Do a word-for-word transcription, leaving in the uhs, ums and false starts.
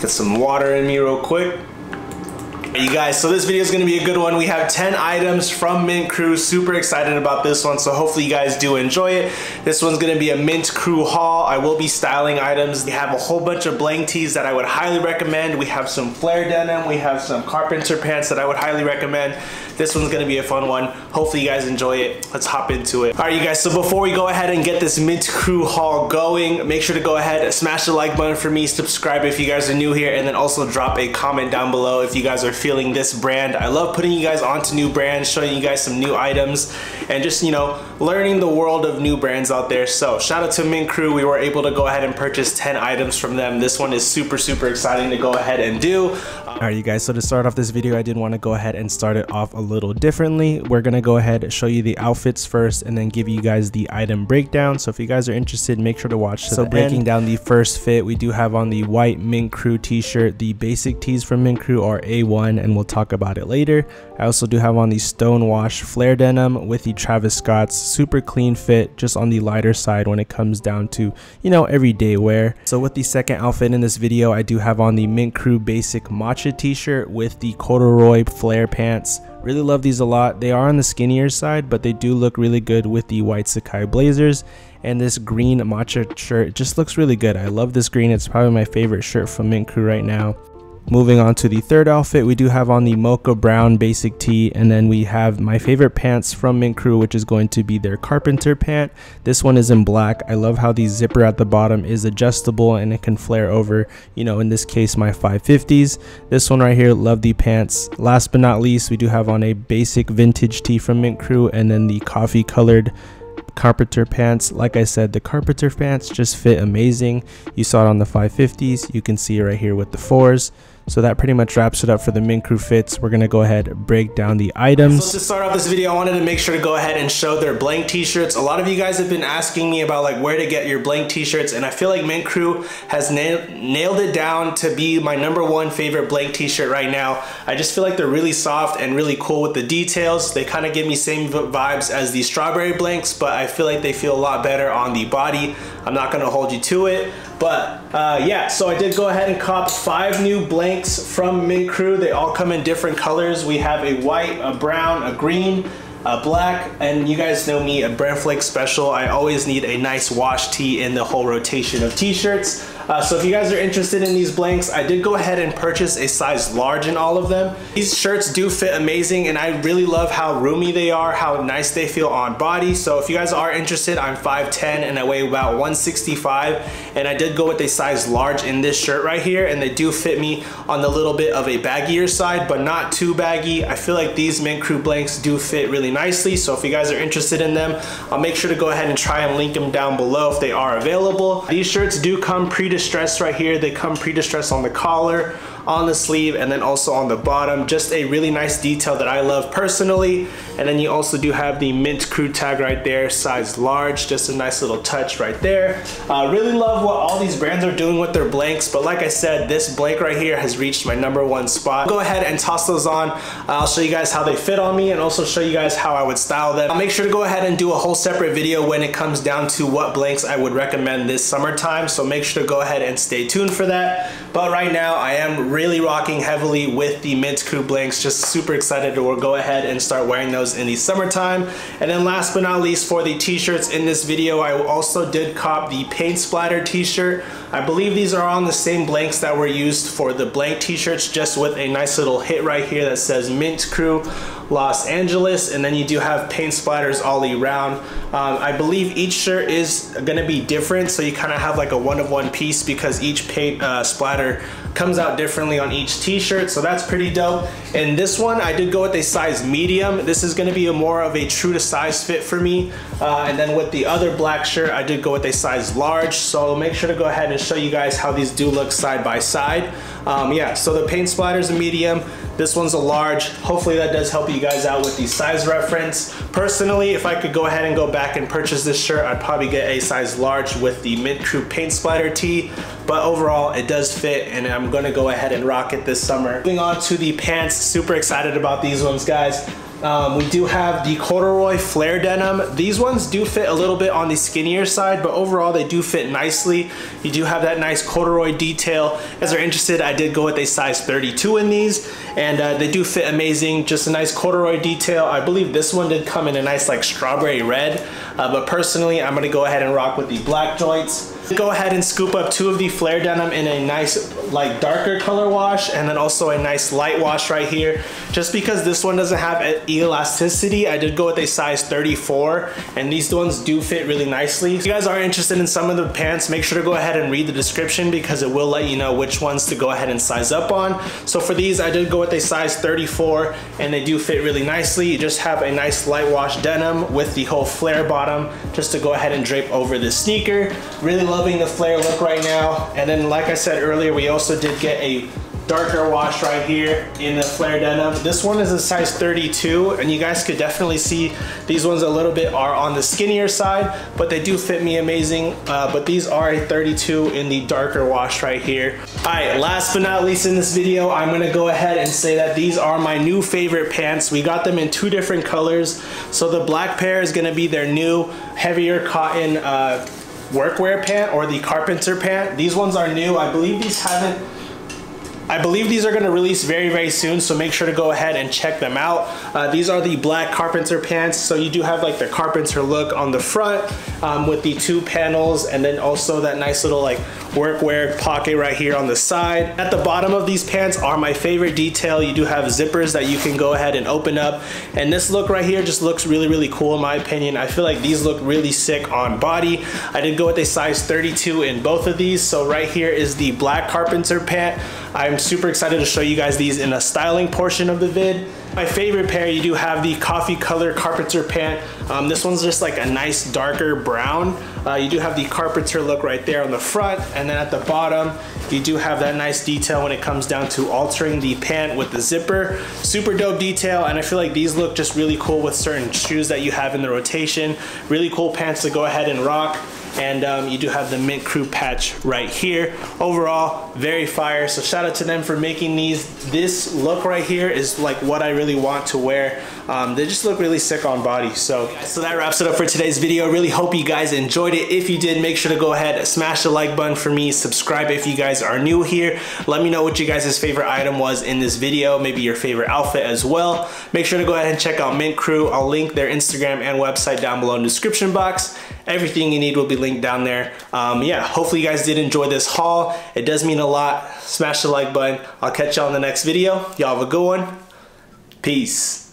Get some water in me real quick. You guys, so this video is gonna be a good one. We have ten items from Mint Crew. Super excited about this one, so hopefully you guys do enjoy it. This one's gonna be a Mint Crew haul. I will be styling items. We have a whole bunch of blank tees that I would highly recommend. We have some flare denim. We have some carpenter pants that I would highly recommend. This one's gonna be a fun one. Hopefully you guys enjoy it. Let's hop into it. All right, you guys, so before we go ahead and get this Mint Crew haul going, make sure to go ahead, smash the like button for me, subscribe if you guys are new here, and then also drop a comment down below if you guys are feeling this brand. I love putting you guys onto new brands, showing you guys some new items, and just, you know, learning the world of new brands out there. So shout out to Mint Crew. We were able to go ahead and purchase ten items from them. This one is super, super exciting to go ahead and do. All right, you guys, so to start off this video, I did want to go ahead and start it off a little differently. We're gonna go ahead and show you the outfits first and then give you guys the item breakdown. So if you guys are interested, make sure to watch to so the breaking end. Down the first fit, we do have on the white Mint Crew t-shirt. The basic tees from Mint Crew are A one, and we'll talk about it later. I also do have on the Stonewash flare denim with the Travis Scott's. Super clean fit, just on the lighter side when it comes down to, you know, everyday wear. So with the second outfit in this video, I do have on the Mint Crew basic matcha t-shirt with the corduroy flare pants. Really love these a lot. They are on the skinnier side, but they do look really good with the white Sakai blazers. And this green matcha shirt just looks really good. I love this green. It's probably my favorite shirt from Mint Crew right now. Moving on to the third outfit, we do have on the mocha brown basic tee, and then we have my favorite pants from Mint Crew, which is going to be their carpenter pant. This one is in black. I love how the zipper at the bottom is adjustable and it can flare over, you know, in this case, my five fifties. This one right here, love the pants. Last but not least, we do have on a basic vintage tee from Mint Crew, and then the coffee colored carpenter pants. Like I said, the carpenter pants just fit amazing. You saw it on the five fifties. You can see it right here with the fours. So that pretty much wraps it up for the Mint Crew fits. We're gonna go ahead and break down the items. So to start off this video, I wanted to make sure to go ahead and show their blank t-shirts. A lot of you guys have been asking me about like where to get your blank t-shirts, and I feel like Mint Crew has nailed, nailed it down to be my number one favorite blank t-shirt right now. I just feel like they're really soft and really cool with the details. They kind of give me same vibes as the strawberry blanks, but I feel like they feel a lot better on the body. I'm not gonna hold you to it. But uh, yeah, so I did go ahead and cop five new blanks from Mint Crew. They all come in different colors. We have a white, a brown, a green, a black, and you guys know me, a BranFlakes special. I always need a nice wash tee in the whole rotation of t-shirts. Uh, so if you guys are interested in these blanks, I did go ahead and purchase a size large in all of them. These shirts do fit amazing, and I really love how roomy they are, how nice they feel on body. So if you guys are interested, I'm five ten and I weigh about one sixty-five, and I did go with a size large in this shirt right here, and they do fit me on the little bit of a baggier side, but not too baggy. I feel like these Mint Crew blanks do fit really nicely. So if you guys are interested in them, I'll make sure to go ahead and try and link them down below if they are available. These shirts do come pre-distributed distressed right here. They come pre-distressed on the collar, on the sleeve, and then also on the bottom. Just a really nice detail that I love personally. And then you also do have the Mint Crew tag right there, size large, just a nice little touch right there. Uh, really love what all these brands are doing with their blanks, but like I said, this blank right here has reached my number one spot. Go ahead and toss those on. I'll show you guys how they fit on me and also show you guys how I would style them. I'll make sure to go ahead and do a whole separate video when it comes down to what blanks I would recommend this summertime, so make sure to go ahead and stay tuned for that. But right now, I am really rocking heavily with the Mint Crew blanks. Just super excited to go ahead and start wearing those in the summertime. And then last but not least, for the t-shirts in this video, I also did cop the paint splatter t-shirt. I believe these are on the same blanks that were used for the blank t-shirts, just with a nice little hit right here that says Mint Crew Los Angeles, and then you do have paint splatters all around. Um, I believe each shirt is gonna be different, so you kind of have like a one-of-one piece because each paint uh, splatter comes out differently on each t-shirt, so that's pretty dope. And this one, I did go with a size medium. This is gonna be a more of a true to size fit for me. Uh, and then with the other black shirt, I did go with a size large, so make sure to go ahead and show you guys how these do look side by side. Um, yeah, so the paint splatter's a medium. This one's a large. Hopefully that does help you guys out with the size reference. Personally, if I could go ahead and go back and purchase this shirt, I'd probably get a size large with the Mint Crew paint splatter tee. But overall, it does fit, and I'm gonna go ahead and rock it this summer. Moving on to the pants, super excited about these ones, guys. Um, we do have the corduroy flare denim. These ones do fit a little bit on the skinnier side, but overall they do fit nicely. You do have that nice corduroy detail. As you're interested, I did go with a size thirty-two in these, and uh, they do fit amazing. Just a nice corduroy detail. I believe this one did come in a nice like strawberry red, uh, but personally I'm gonna go ahead and rock with the black joints. Go ahead and scoop up two of the flare denim in a nice like darker color wash, and then also a nice light wash right here. Just because this one doesn't have elasticity, I did go with a size thirty-four, and these ones do fit really nicely. If you guys are interested in some of the pants, make sure to go ahead and read the description because it will let you know which ones to go ahead and size up on. So for these, I did go with a size thirty-four, and they do fit really nicely. You just have a nice light wash denim with the whole flare bottom just to go ahead and drape over the sneaker. Really love loving the flare look right now. And then like I said earlier, we also did get a darker wash right here in the flare denim. This one is a size thirty-two, and you guys could definitely see these ones a little bit are on the skinnier side, but they do fit me amazing. Uh, but these are a thirty-two in the darker wash right here. All right, last but not least in this video, I'm gonna go ahead and say that these are my new favorite pants. We got them in two different colors. So the black pair is gonna be their new heavier cotton uh, workwear pant, or the carpenter pant. These ones are new. I believe these haven't I believe these are gonna release very, very soon, so make sure to go ahead and check them out. Uh, these are the black carpenter pants, so you do have like the carpenter look on the front um, with the two panels, and then also that nice little like workwear pocket right here on the side. At the bottom of these pants are my favorite detail. You do have zippers that you can go ahead and open up, and this look right here just looks really, really cool in my opinion. I feel like these look really sick on body. I did go with a size thirty-two in both of these, so right here is the black carpenter pant. I'm super excited to show you guys these in a styling portion of the vid. My favorite pair, you do have the coffee color carpenter pant. Um, this one's just like a nice darker brown. Uh, you do have the carpenter look right there on the front, and then at the bottom, you do have that nice detail when it comes down to altering the pant with the zipper. Super dope detail, and I feel like these look just really cool with certain shoes that you have in the rotation. Really cool pants to go ahead and rock. And um, you do have the Mint Crew patch right here. Overall, very fire, so shout out to them for making these. This look right here is like what I really want to wear. Um, they just look really sick on body. So, so that wraps it up for today's video. Really hope you guys enjoyed it. If you did, make sure to go ahead and smash the like button for me. Subscribe if you guys are new here. Let me know what you guys' favorite item was in this video, maybe your favorite outfit as well. Make sure to go ahead and check out Mint Crew. I'll link their Instagram and website down below in the description box. Everything you need will be linked down there. Um, yeah, hopefully you guys did enjoy this haul. It does mean a lot. Smash the like button. I'll catch y'all in the next video. Y'all have a good one. Peace.